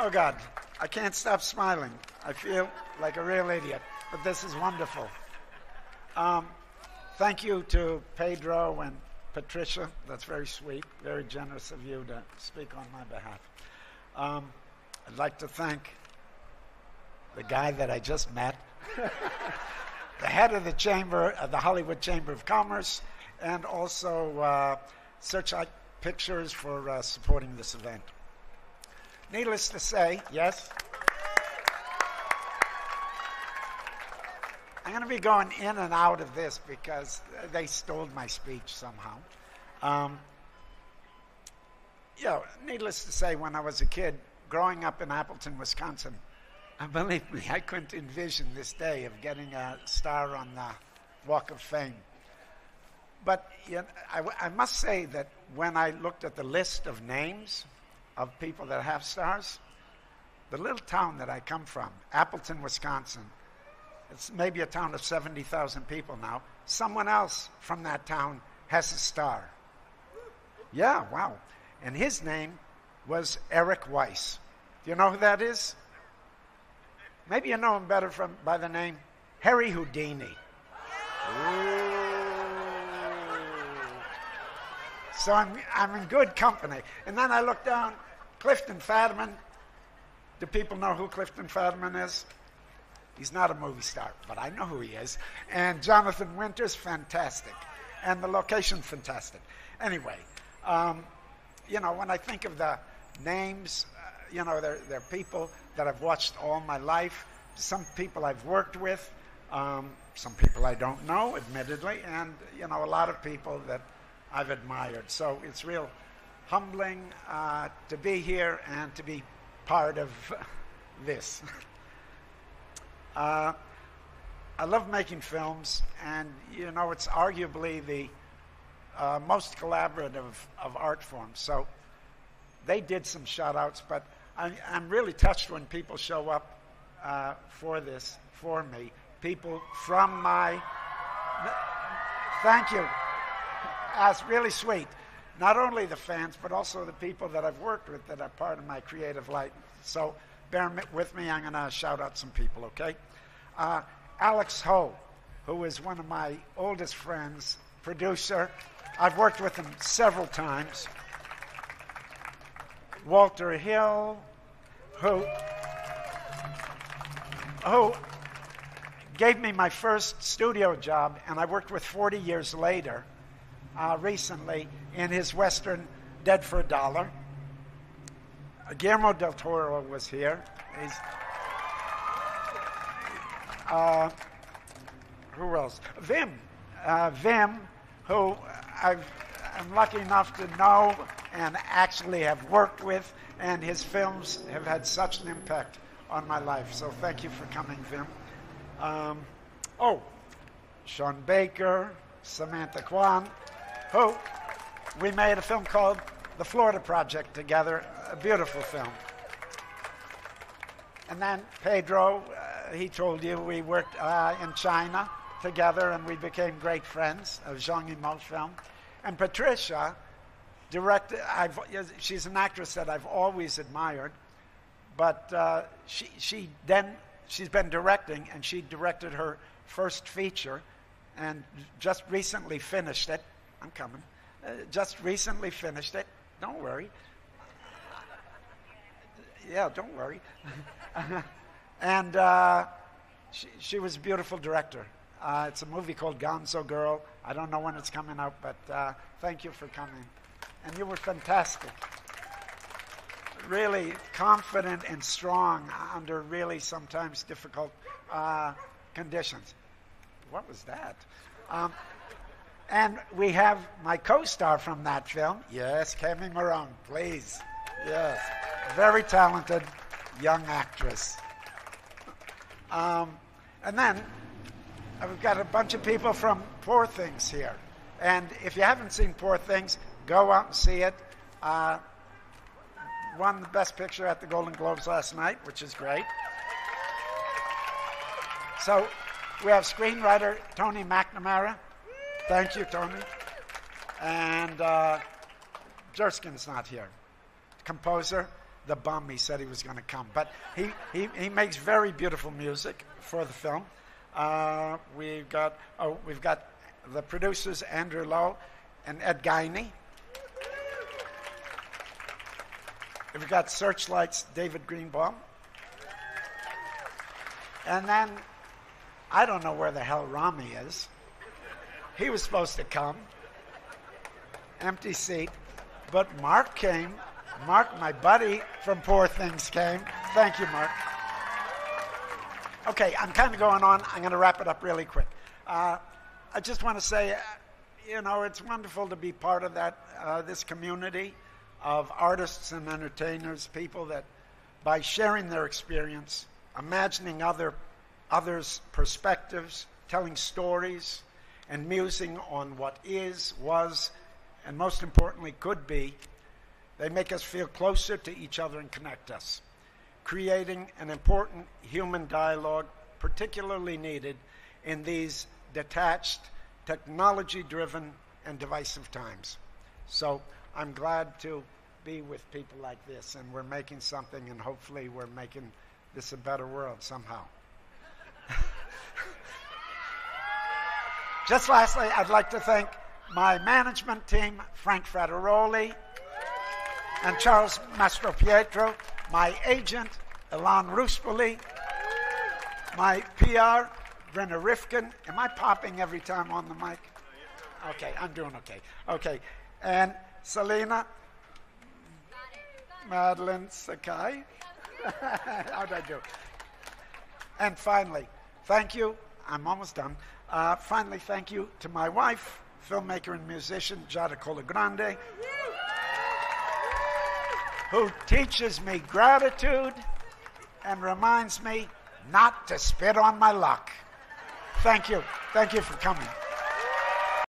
Oh, God. I can't stop smiling. I feel like a real idiot, but this is wonderful. Thank you to Pedro and Patricia. That's very sweet, very generous of you to speak on my behalf. I'd like to thank the guy that I just met, the head of the chamber, of the Hollywood Chamber of Commerce, and also Searchlight Pictures for supporting this event. Needless to say, yes, I'm going to be going in and out of this because they stole my speech somehow. You know, needless to say, when I was a kid, growing up in Appleton, Wisconsin, believe me, I couldn't envision this day of getting a star on the Walk of Fame. But you know, I must say that when I looked at the list of names of people that have stars, the little town that I come from, Appleton, Wisconsin, it's maybe a town of 70,000 people now, someone else from that town has a star. Yeah, wow. And his name was Eric Weiss. Do you know who that is? Maybe you know him better from, by the name Harry Houdini. Ooh. So I'm in good company. And then I look down, Clifton Fadiman. Do people know who Clifton Fadiman is? He's not a movie star, but I know who he is. And Jonathan Winters, fantastic. And the location, fantastic. Anyway, you know, when I think of the names, you know, they're people that I've watched all my life, some people I've worked with, some people I don't know, admittedly, and, you know, a lot of people that I've admired. So it's real humbling to be here and to be part of this. I love making films, and you know, it's arguably the most collaborative of art forms. So they did some shout-outs, but I'm really touched when people show up for this, for me. People from my... Thank you. That's really sweet. Not only the fans, but also the people that I've worked with that are part of my creative life. So bear with me. I'm going to shout out some people, okay? Alex Ho, who is one of my oldest friends, producer. I've worked with him several times. Walter Hill, who gave me my first studio job, and I worked with 40 years later. Recently in his Western Dead for a Dollar. Guillermo del Toro was here. He's, who else? Vim. Vim, who I'm lucky enough to know and actually have worked with, and his films have had such an impact on my life. So thank you for coming, Vim. Sean Baker, Samantha Kwan, who we made a film called The Florida Project together, a beautiful film. And then Pedro, he told you we worked in China together, and we became great friends of Zhang Yimou film. And Patricia, directed, she's an actress that I've always admired, but she's been directing, and she directed her first feature and just recently finished it. I'm coming. Just recently finished it. Don't worry. Yeah, don't worry. And she was a beautiful director. It's a movie called Gonzo Girl. I don't know when it's coming out, but thank you for coming. And you were fantastic. Really confident and strong under really sometimes difficult conditions. What was that? And we have my co-star from that film. Yes, Camryn Manheim, please. Yes, very talented young actress. And then I've got a bunch of people from Poor Things here. And if you haven't seen Poor Things, go out and see it. Won the Best Picture at the Golden Globes last night, which is great. So we have screenwriter Tony McNamara. Thank you, Tony. And Jerskin's not here. Composer the bum he said he was going to come. But he makes very beautiful music for the film. We've got the producers Andrew Lowe and Ed Geiny. We've got Searchlight's David Greenbaum. And then I don't know where the hell Rami is. He was supposed to come. Empty seat. But Mark came. Mark, my buddy from Poor Things, came. Thank you, Mark. Okay, I'm kind of going on. I'm going to wrap it up really quick. I just want to say, you know, it's wonderful to be part of that, this community of artists and entertainers, people that, by sharing their experience, imagining others' perspectives, telling stories, and musing on what is, was, and most importantly, could be, they make us feel closer to each other and connect us, creating an important human dialogue particularly needed in these detached, technology-driven, and divisive times. So I'm glad to be with people like this, and we're making something, and hopefully we're making this a better world somehow. Just lastly, I'd like to thank my management team, Frank Frateroli, and Charles Mastropietro, my agent, Ilan Ruspoli, my PR, Brenna Rifkin. Am I popping every time on the mic? Okay, I'm doing okay. Okay, and Selena, Madeline Sakai. How'd I do? And finally, thank you. I'm almost done. Finally, thank you to my wife, filmmaker and musician, Jada Colagrande, who teaches me gratitude and reminds me not to spit on my luck. Thank you. Thank you for coming.